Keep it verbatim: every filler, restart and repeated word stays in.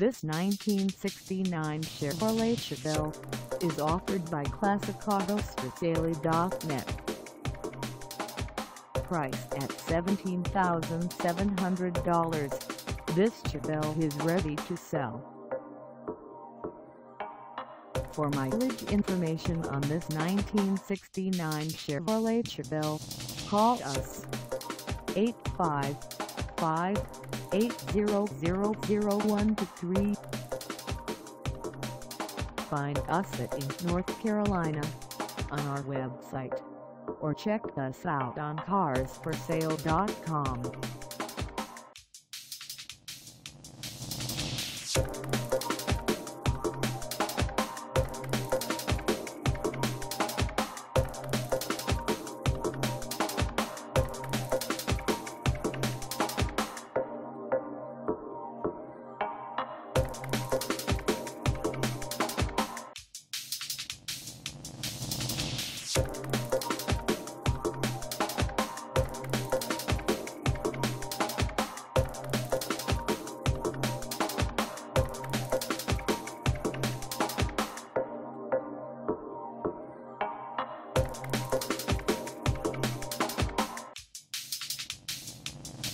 This nineteen sixty-nine Chevrolet Chevelle is offered by Classic Autos For Sale dot net. Priced at seventeen thousand seven hundred dollars, this Chevelle is ready to sell. For mileage information on this nineteen sixty-nine Chevrolet Chevelle, call us eight five five, eight zero zero zero one two three. Find us at in North Carolina on our website, or check us out on Cars for Sale dot com.